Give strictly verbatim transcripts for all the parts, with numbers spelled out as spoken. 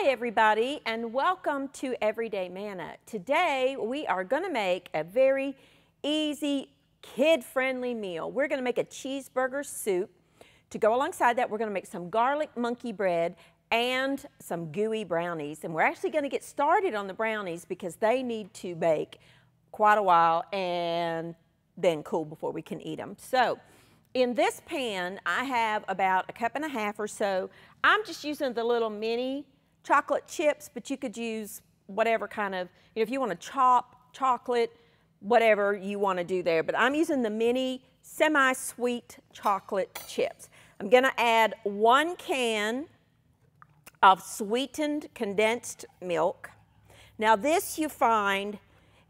Hi everybody, and welcome to Everyday Manna. Today we are going to make a very easy, kid-friendly meal. We're going to make a cheeseburger soup. To go alongside that, we're going to make some garlic monkey bread and some gooey brownies. And we're actually going to get started on the brownies because they need to bake quite a while and then cool before we can eat them. So in this pan, I have about a cup and a half or so. I'm just using the little mini chocolate chips, but you could use whatever kind of, you know, if you want to chop chocolate, whatever you want to do there. But I'm using the mini semi-sweet chocolate chips. I'm going to add one can of sweetened condensed milk. Now this you find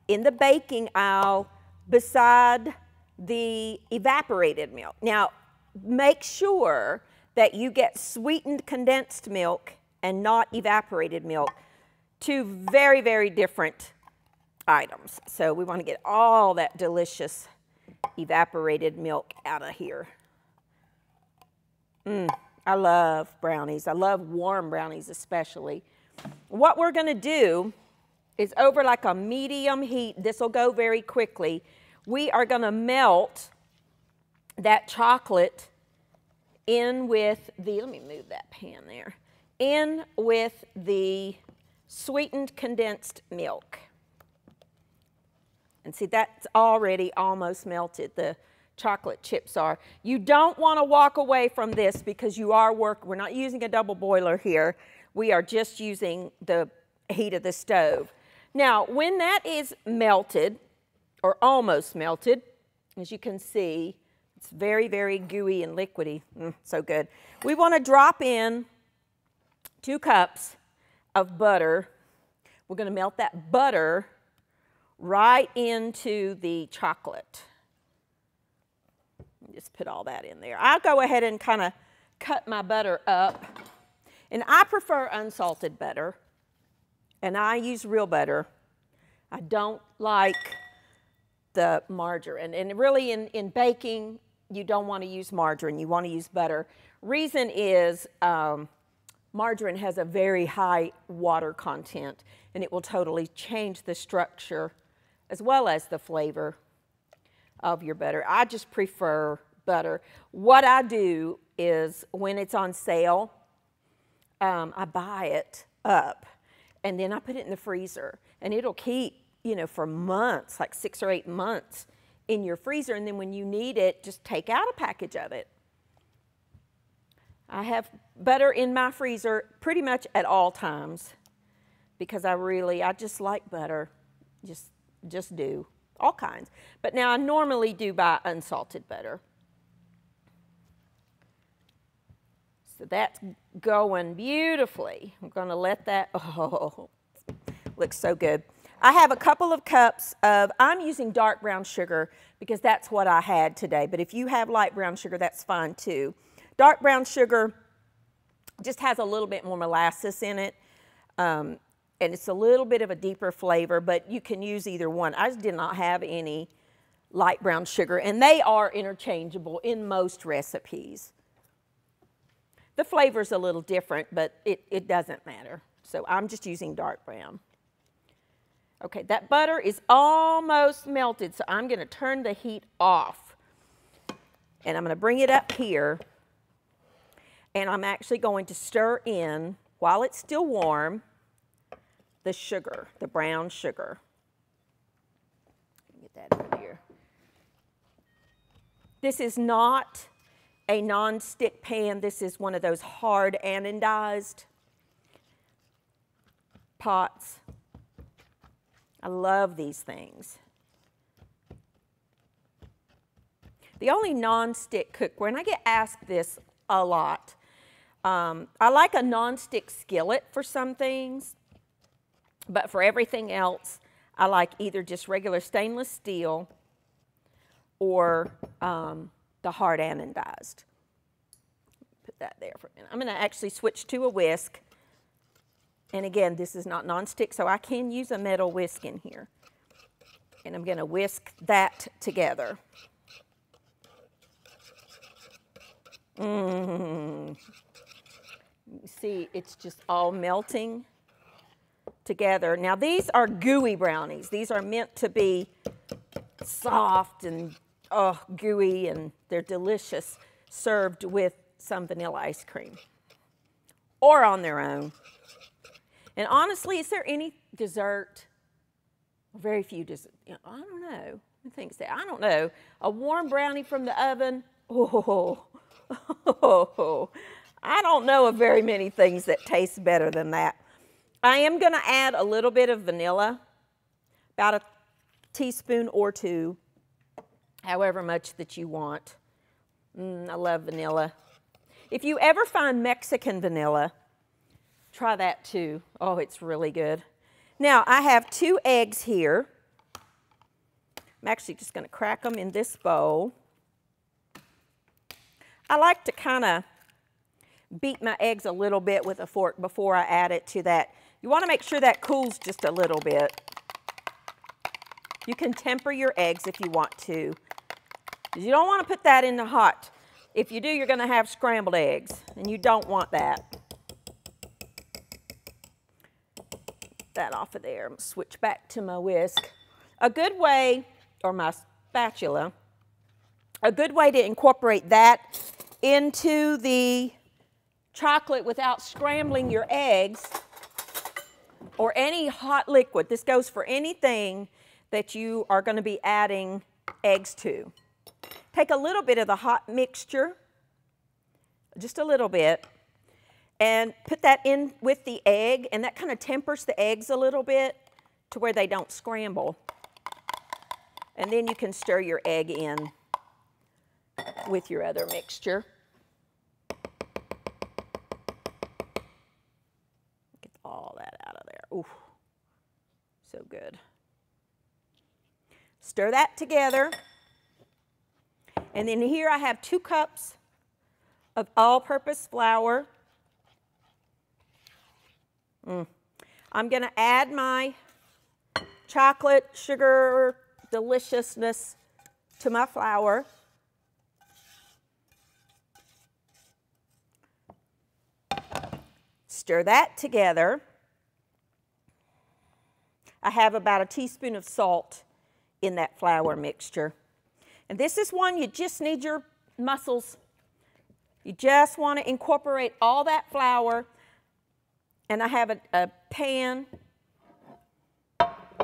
in the baking aisle beside the evaporated milk. Now make sure that you get sweetened condensed milk and not evaporated milk. Two very, very different items. So we want to get all that delicious evaporated milk out of here. Mm, I love brownies. I love warm brownies especially. What we're going to do is over like a medium heat. This will go very quickly. We are going to melt that chocolate in with the, let me move that pan there, in with the sweetened condensed milk. And see, that's already almost melted, the chocolate chips are. You don't want to walk away from this because you are work, we're not using a double boiler here. We are just using the heat of the stove. Now, when that is melted, or almost melted, as you can see, it's very, very gooey and liquidy. Mm, so good. We want to drop in two cups of butter. We're going to melt that butter right into the chocolate. Just put all that in there. I'll go ahead and kind of cut my butter up. And I prefer unsalted butter. And I use real butter. I don't like the margarine, and really in, in baking you don't want to use margarine, you want to use butter. Reason is um, margarine has a very high water content and it will totally change the structure as well as the flavor of your butter. I just prefer butter. What I do is when it's on sale, um, I buy it up and then I put it in the freezer and it'll keep, you know, for months, like six or eight months in your freezer. And then when you need it, just take out a package of it. I have butter in my freezer pretty much at all times because I really, I just like butter. Just, just do all kinds. But now I normally do buy unsalted butter. So that's going beautifully. I'm going to let that, oh, looks so good. I have a couple of cups of, I'm using dark brown sugar because that's what I had today, but if you have light brown sugar, that's fine too. Dark brown sugar just has a little bit more molasses in it, um, and it's a little bit of a deeper flavor, but you can use either one. I just did not have any light brown sugar, and they are interchangeable in most recipes. The flavor's a little different, but it, it doesn't matter. So I'm just using dark brown. Okay, that butter is almost melted, so I'm going to turn the heat off. And I'm going to bring it up here. And I'm actually going to stir in, while it's still warm, the sugar, the brown sugar. Get that over here. This is not a non-stick pan. This is one of those hard anodized pots. I love these things. The only non-stick cookware, and I get asked this a lot, um, I like a non-stick skillet for some things, but for everything else, I like either just regular stainless steel or um, the hard anodized. Put that there for a minute. I'm going to actually switch to a whisk. And again, this is not nonstick, so I can use a metal whisk in here. And I'm going to whisk that together. Mmm. see it's just all melting together. Now these are gooey brownies. These are meant to be soft and oh, gooey, and they're delicious served with some vanilla ice cream or on their own. And honestly, is there any dessert? Very few desserts. I don't know. I think so. I don't know. A warm brownie from the oven. Oh, oh, oh, I don't know of very many things that taste better than that. I am going to add a little bit of vanilla, about a teaspoon or two, however much that you want. Mm, I love vanilla. If you ever find Mexican vanilla, try that too. Oh, it's really good. Now, I have two eggs here. I'm actually just going to crack them in this bowl. I like to kind of beat my eggs a little bit with a fork before I add it to that. You want to make sure that cools just a little bit. You can temper your eggs if you want to. You don't want to put that in the hot. If you do, you're going to have scrambled eggs, and you don't want that. Get that off of there. I'm going to switch back to my whisk. A good way, or my spatula, a good way to incorporate that into the chocolate without scrambling your eggs or any hot liquid. This goes for anything that you are going to be adding eggs to. Take a little bit of the hot mixture, just a little bit, and put that in with the egg, and that kind of tempers the eggs a little bit to where they don't scramble. And then you can stir your egg in with your other mixture. Get all that out of there. Ooh, so good. Stir that together. And then here I have two cups of all-purpose flour. Mm. I'm going to add my chocolate, sugar, deliciousness to my flour. Stir that together. I have about a teaspoon of salt in that flour mixture. And this is one you just need your muscles. You just want to incorporate all that flour. And I have a, a pan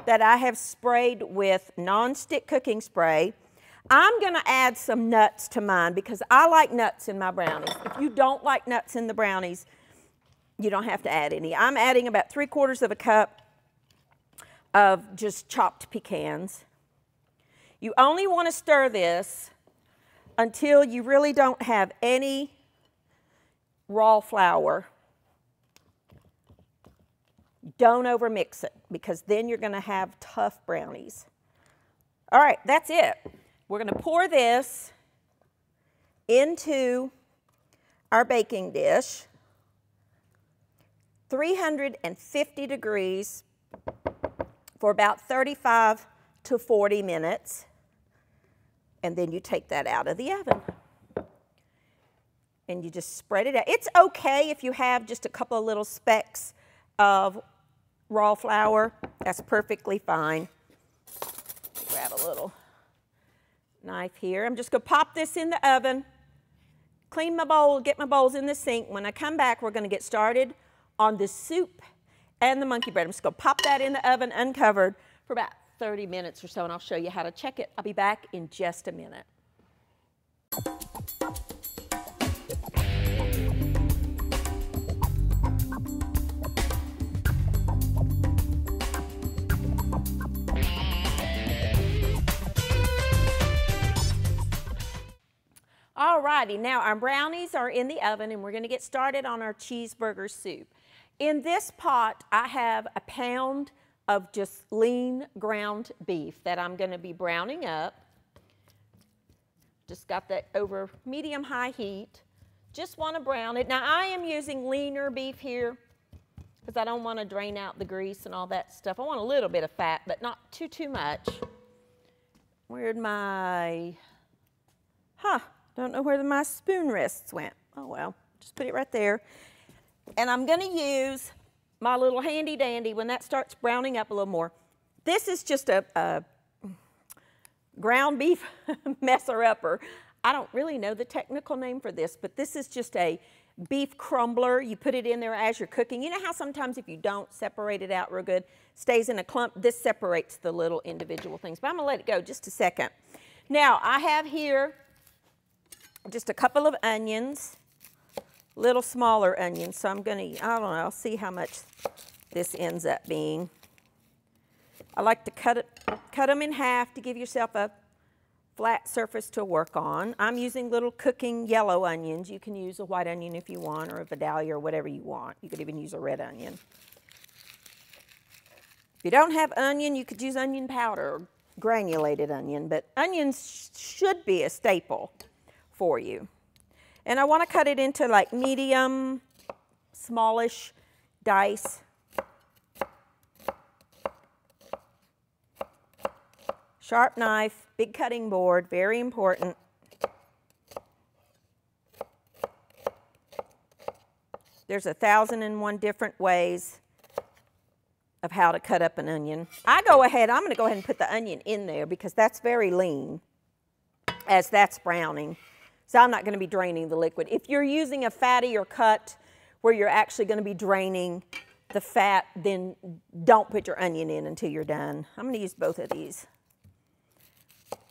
that I have sprayed with nonstick cooking spray. I'm going to add some nuts to mine because I like nuts in my brownies. If you don't like nuts in the brownies, you don't have to add any. I'm adding about three quarters of a cup of just chopped pecans. You only want to stir this until you really don't have any raw flour. Don't overmix it, because then you're going to have tough brownies. All right, that's it. We're going to pour this into our baking dish, three hundred fifty degrees for about thirty-five to forty minutes. And then you take that out of the oven. And you just spread it out. It's okay if you have just a couple of little specks of raw flour. That's perfectly fine. Grab a little knife here. I'm just going to pop this in the oven, clean my bowl, get my bowls in the sink. When I come back, we're going to get started on the soup and the monkey bread. I'm just going to pop that in the oven uncovered for about thirty minutes or so, and I'll show you how to check it. I'll be back in just a minute. All righty, now our brownies are in the oven, and we're going to get started on our cheeseburger soup. In this pot, I have a pound of just lean ground beef that I'm going to be browning up. Just got that over medium-high heat. Just want to brown it. Now, I am using leaner beef here because I don't want to drain out the grease and all that stuff. I want a little bit of fat, but not too, too much. Where'd my... Huh, don't know where my spoon rests went. Oh, well, just put it right there. and I'm going to use my little handy dandy when that starts browning up a little more. This is just a, a ground beef messer-upper. I don't really know the technical name for this, but this is just a beef crumbler. You put it in there as you're cooking. You know how sometimes if you don't separate it out real good, stays in a clump. This separates the little individual things, but I'm gonna let it go just a second. Now I have here just a couple of onions, little smaller onions. So I'm gonna, I don't know, I'll see how much this ends up being. I like to cut it, cut them in half to give yourself a flat surface to work on. I'm using little cooking yellow onions. You can use a white onion if you want, or a Vidalia, or whatever you want. You could even use a red onion. If you don't have onion, you could use onion powder, or granulated onion, but onions should be a staple for you. And I want to cut it into like medium, smallish dice. Sharp knife, big cutting board, very important. There's a thousand and one different ways of how to cut up an onion. I go ahead, I'm gonna go ahead and put the onion in there because that's very lean as that's browning. So I'm not gonna be draining the liquid. If you're using a fattier cut where you're actually gonna be draining the fat, then don't put your onion in until you're done. I'm gonna use both of these,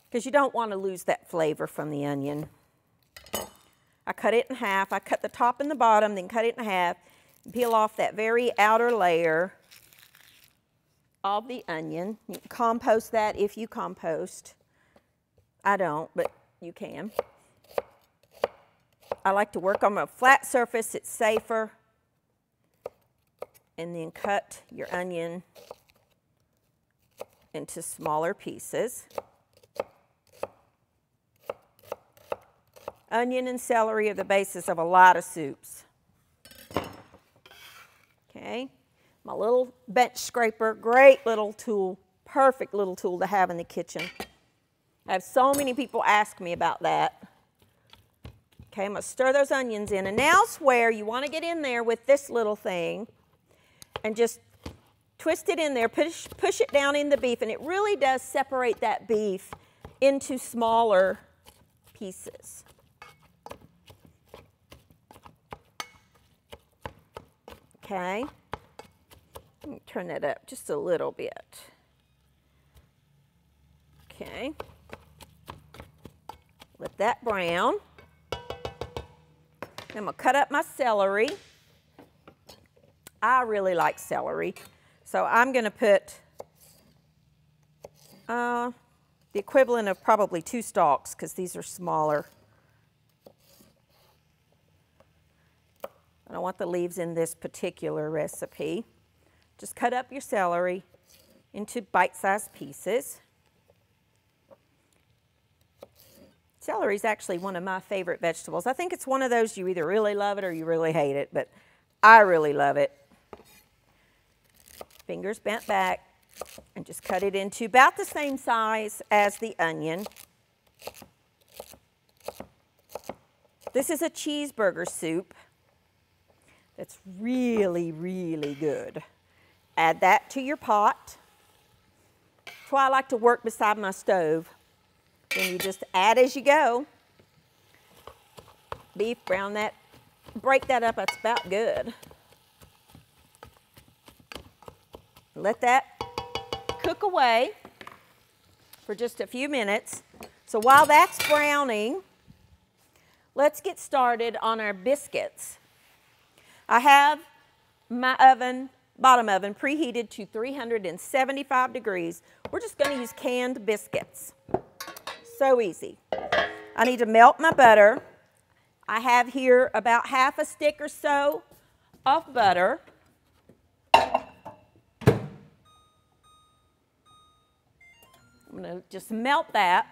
because you don't want to lose that flavor from the onion. I cut it in half. I cut the top and the bottom, then cut it in half, peel off that very outer layer of the onion. You can compost that if you compost. I don't, but you can. I like to work on a flat surface. It's safer. And then cut your onion into smaller pieces. Onion and celery are the basis of a lot of soups. Okay, my little bench scraper, great little tool, perfect little tool to have in the kitchen. I have so many people ask me about that. Okay, I'm gonna stir those onions in, and now's where you wanna get in there with this little thing and just twist it in there, push, push it down in the beef, and it really does separate that beef into smaller pieces. Okay, let me turn that up just a little bit. Okay, let that brown. I'm gonna cut up my celery. I really like celery, so I'm gonna put uh, the equivalent of probably two stalks because these are smaller. I don't want the leaves in this particular recipe. Just cut up your celery into bite-sized pieces. Celery is actually one of my favorite vegetables. I think it's one of those you either really love it or you really hate it, but I really love it. Fingers bent back, and just cut it into about the same size as the onion. This is a cheeseburger soup. That's really, really good. Add that to your pot. That's why I like to work beside my stove. Then you just add as you go. Beef, brown that, break that up, that's about good. Let that cook away for just a few minutes. So while that's browning, let's get started on our biscuits. I have my oven, bottom oven, preheated to three hundred seventy-five degrees. We're just going to use canned biscuits. So easy. I need to melt my butter. I have here about half a stick or so of butter. I'm going to just melt that.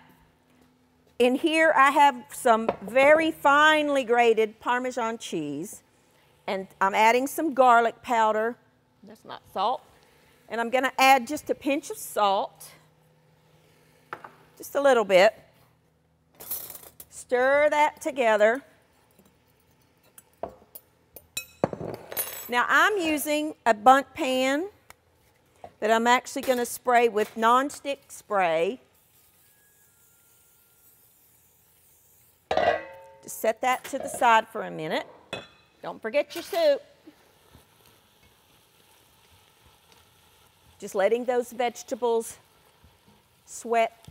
In here I have some very finely grated Parmesan cheese. And I'm adding some garlic powder. That's not salt. And I'm going to add just a pinch of salt. Just a little bit. Stir that together. Now I'm using a bundt pan that I'm actually going to spray with nonstick spray. Just set that to the side for a minute. Don't forget your soup. Just letting those vegetables sweat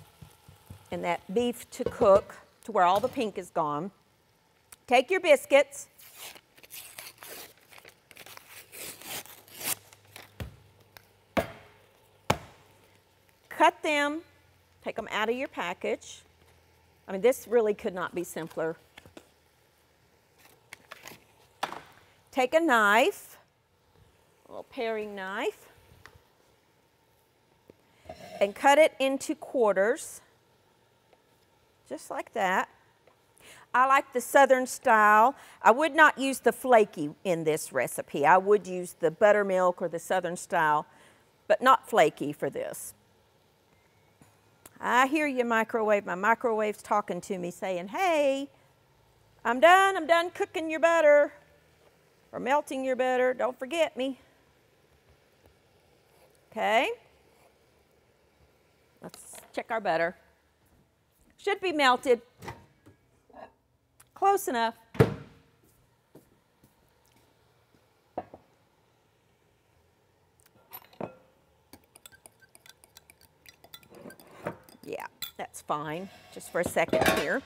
and that beef to cook to where all the pink is gone. Take your biscuits. Cut them, take them out of your package. I mean, this really could not be simpler. Take a knife, a little paring knife, and cut it into quarters, just like that. I like the Southern style. I would not use the flaky in this recipe. I would use the buttermilk or the Southern style, but not flaky for this. I hear you, microwave. My microwave's talking to me saying, hey, I'm done. I'm done cooking your butter or melting your butter. Don't forget me. Okay. Let's check our butter. Should be melted. Close enough. Yeah, that's fine. Just for a second here.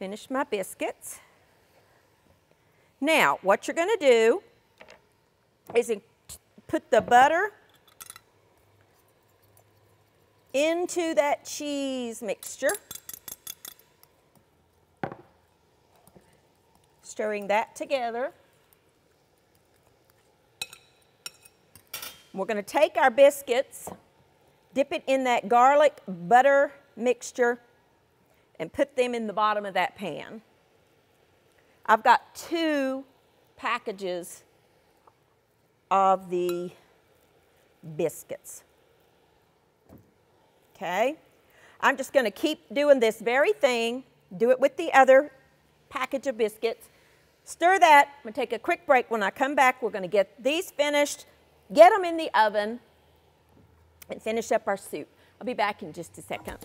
Finish my biscuits. Now, what you're going to do is put the butter into that cheese mixture. Stirring that together. We're going to take our biscuits, dip it in that garlic butter mixture and put them in the bottom of that pan. I've got two packages of the biscuits. Okay, I'm just going to keep doing this very thing, do it with the other package of biscuits. Stir that. I'm going to take a quick break. When I come back, we're going to get these finished, get them in the oven, and finish up our soup. I'll be back in just a second.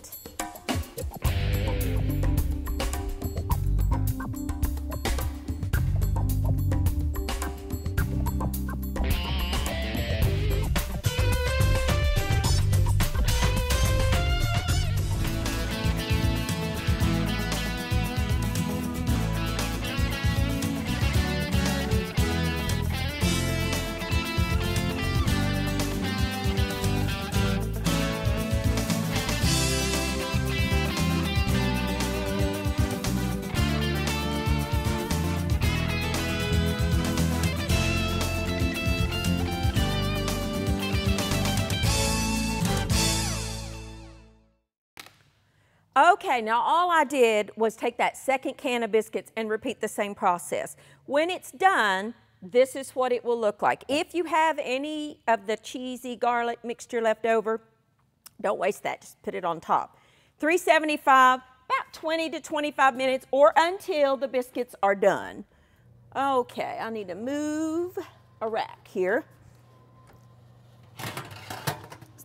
Okay, now all I did was take that second can of biscuits and repeat the same process. When it's done, this is what it will look like. If you have any of the cheesy garlic mixture left over, don't waste that, just put it on top. three seventy-five, about twenty to twenty-five minutes or until the biscuits are done. Okay, I need to move a rack here.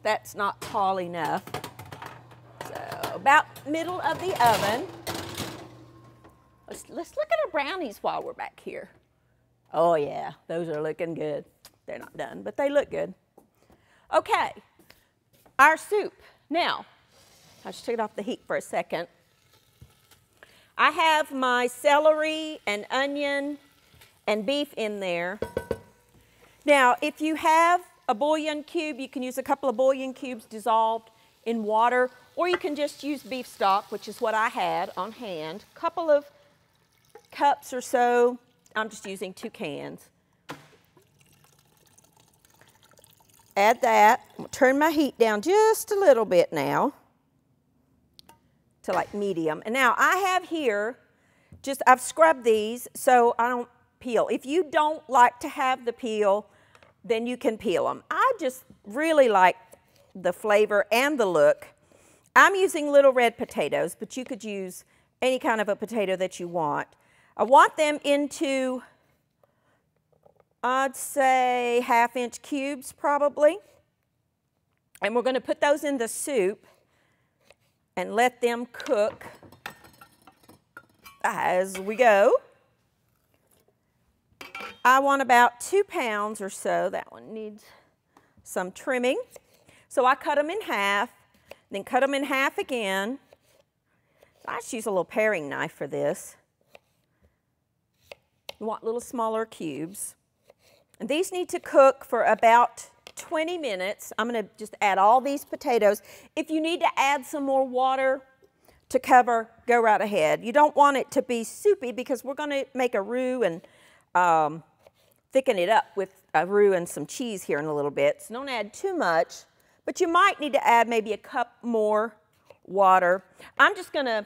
That's not tall enough. About middle of the oven. Let's, let's look at our brownies while we're back here. Oh yeah, those are looking good. They're not done, but they look good. Okay, our soup. Now, I just took it off the heat for a second. I have my celery and onion and beef in there. Now, if you have a bouillon cube, you can use a couple of bouillon cubes dissolved in water, or you can just use beef stock, which is what I had on hand. A couple of cups or so. I'm just using two cans. Add that. I'm going to turn my heat down just a little bit now to like medium. And now I have here, just I've scrubbed these so I don't peel. If you don't like to have the peel, then you can peel them. I just really like the flavor and the look. I'm using little red potatoes, but you could use any kind of a potato that you want. I want them into I'd say half inch cubes probably. And we're going to put those in the soup and let them cook as we go. I want about two pounds or so. That one needs some trimming. So I cut them in half, then cut them in half again. I just use a little paring knife for this. You want little smaller cubes. And these need to cook for about twenty minutes. I'm going to just add all these potatoes. If you need to add some more water to cover, go right ahead. You don't want it to be soupy because we're going to make a roux and um, thicken it up with a roux and some cheese here in a little bit. So don't add too much, but you might need to add maybe a cup more water. I'm just going to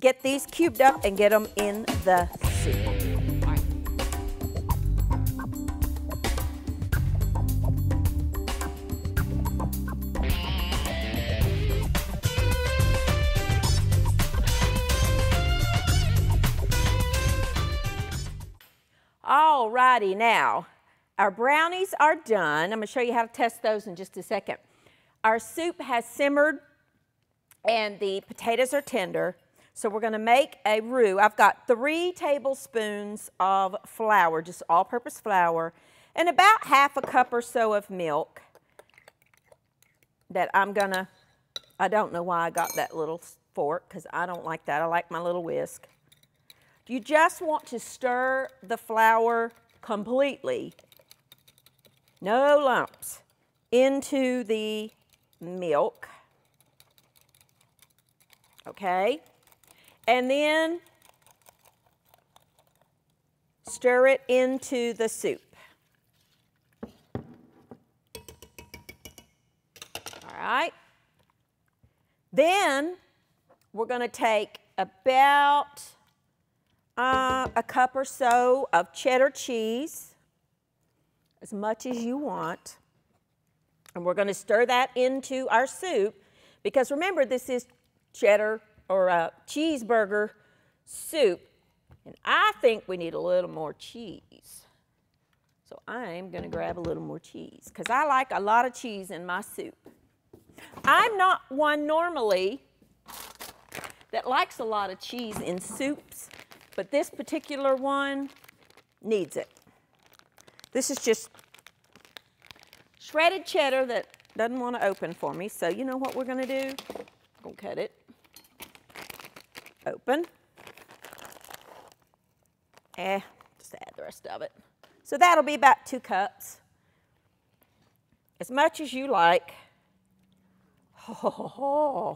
get these cubed up and get them in the soup. Alrighty, now our brownies are done. I'm going to show you how to test those in just a second. Our soup has simmered and the potatoes are tender, so we're going to make a roux. I've got three tablespoons of flour, just all-purpose flour, and about half a cup or so of milk that I'm going to, I don't know why I got that little fork because I don't like that. I like my little whisk. You just want to stir the flour completely, no lumps, into the milk, okay? And then stir it into the soup. All right. Then we're going to take about Uh, a cup or so of cheddar cheese, as much as you want. And we're going to stir that into our soup because remember, this is cheddar or a cheeseburger soup. And I think we need a little more cheese. So I'm going to grab a little more cheese because I like a lot of cheese in my soup. I'm not one normally that likes a lot of cheese in soups, but this particular one needs it. This is just shredded cheddar that doesn't want to open for me. So you know what we're going to do? I'm going to cut it open. Eh, just add the rest of it. So that'll be about two cups. As much as you like. Ho, ho, ho,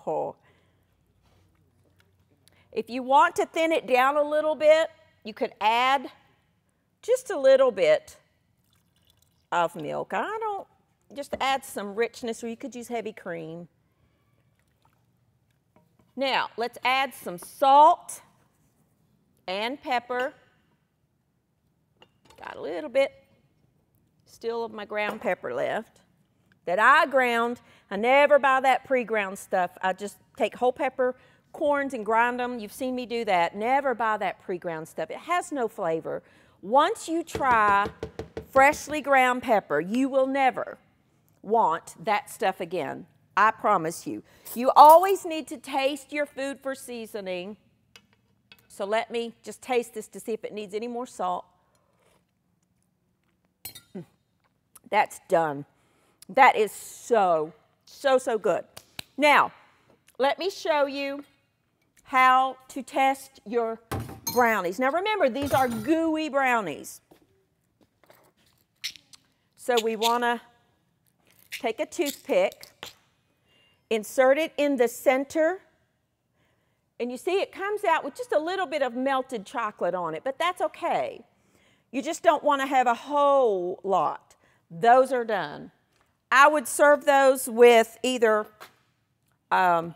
ho, ho. If you want to thin it down a little bit, you could add just a little bit of milk. I don't, just add some richness, or you could use heavy cream. Now, let's add some salt and pepper. Got a little bit still of my ground pepper left that I ground. I never buy that pre-ground stuff. I just take whole pepper, corns, and grind them. You've seen me do that. Never buy that pre-ground stuff. It has no flavor. Once you try freshly ground pepper, you will never want that stuff again. I promise you. You always need to taste your food for seasoning. So let me just taste this to see if it needs any more salt. That's done. That is so, so, so good. Now, let me show you how to test your brownies. Now remember, these are gooey brownies. So we want to take a toothpick, insert it in the center, and you see it comes out with just a little bit of melted chocolate on it, but that's okay. You just don't want to have a whole lot. Those are done. I would serve those with either um,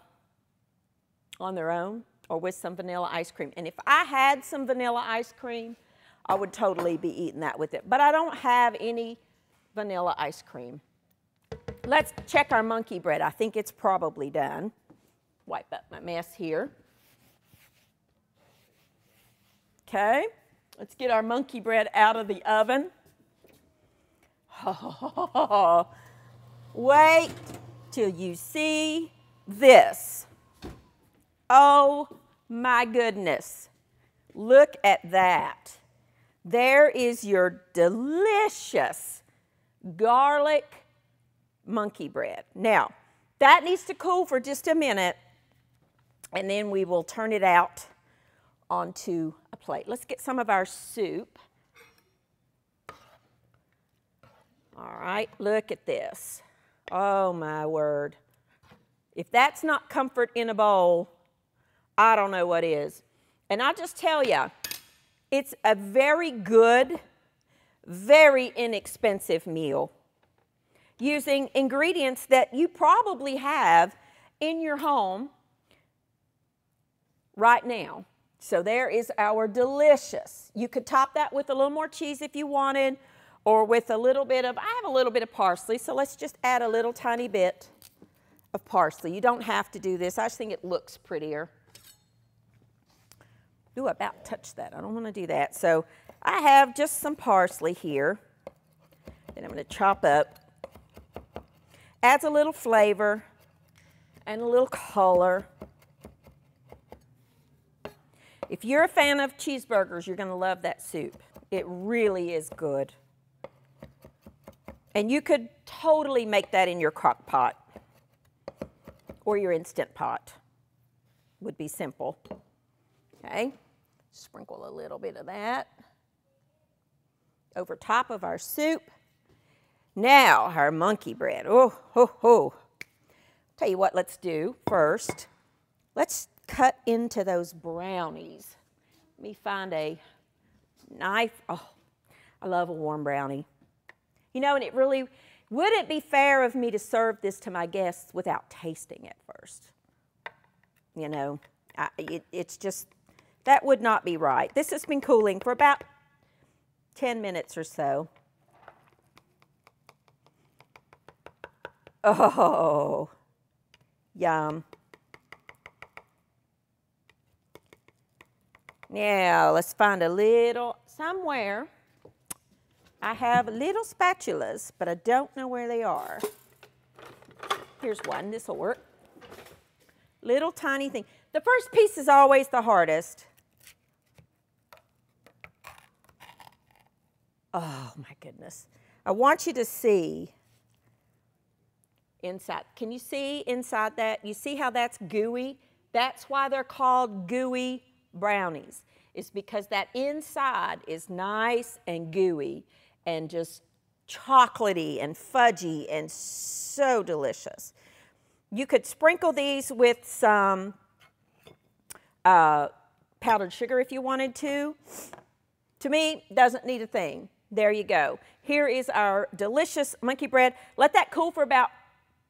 on their own or with some vanilla ice cream. And if I had some vanilla ice cream, I would totally be eating that with it. But I don't have any vanilla ice cream. Let's check our monkey bread. I think it's probably done. Wipe up my mess here. Okay, let's get our monkey bread out of the oven. Oh, wait till you see this. Oh my goodness. Look at that. There is your delicious garlic monkey bread. Now, that needs to cool for just a minute, and then we will turn it out onto a plate. Let's get some of our soup. All right, look at this. Oh my word. If that's not comfort in a bowl, I don't know what is. And I'll just tell you, it's a very good, very inexpensive meal using ingredients that you probably have in your home right now. So there is our delicious. You could top that with a little more cheese if you wanted, or with a little bit of, I have a little bit of parsley, so let's just add a little tiny bit of parsley. You don't have to do this. I just think it looks prettier. Ooh, I about touched that. I don't want to do that. So I have just some parsley here that I'm going to chop up. Adds a little flavor and a little color. If you're a fan of cheeseburgers, you're going to love that soup. It really is good. And you could totally make that in your crock pot or your Instant Pot. Would be simple. Okay, sprinkle a little bit of that over top of our soup. Now, our monkey bread. Oh, ho, ho. Tell you what, let's do first. Let's cut into those brownies. Let me find a knife. Oh, I love a warm brownie. You know, and it really wouldn't be fair of me to serve this to my guests without tasting it first. You know, I, it, it's just... that would not be right. This has been cooling for about ten minutes or so. Oh, yum. Now, let's find a little, somewhere. I have little spatulas, but I don't know where they are. Here's one, this will work. Little tiny thing. The first piece is always the hardest. Oh my goodness. I want you to see inside. Can you see inside that? You see how that's gooey? That's why they're called gooey brownies. It's because that inside is nice and gooey and just chocolatey and fudgy and so delicious. You could sprinkle these with some uh, powdered sugar if you wanted to. To me, doesn't need a thing. There you go. Here is our delicious monkey bread. Let that cool for about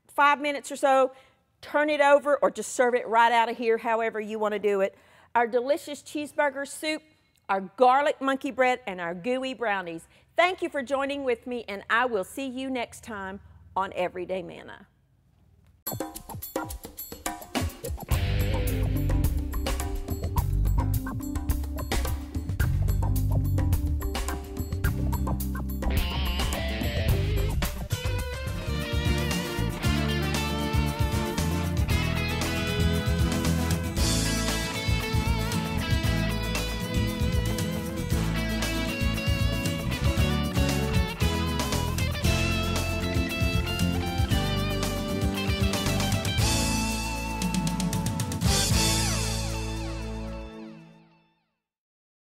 five minutes or so. Turn it over or just serve it right out of here, however you want to do it. Our delicious cheeseburger soup, our garlic monkey bread, and our gooey brownies. Thank you for joining with me, and I will see you next time on Everyday Manna.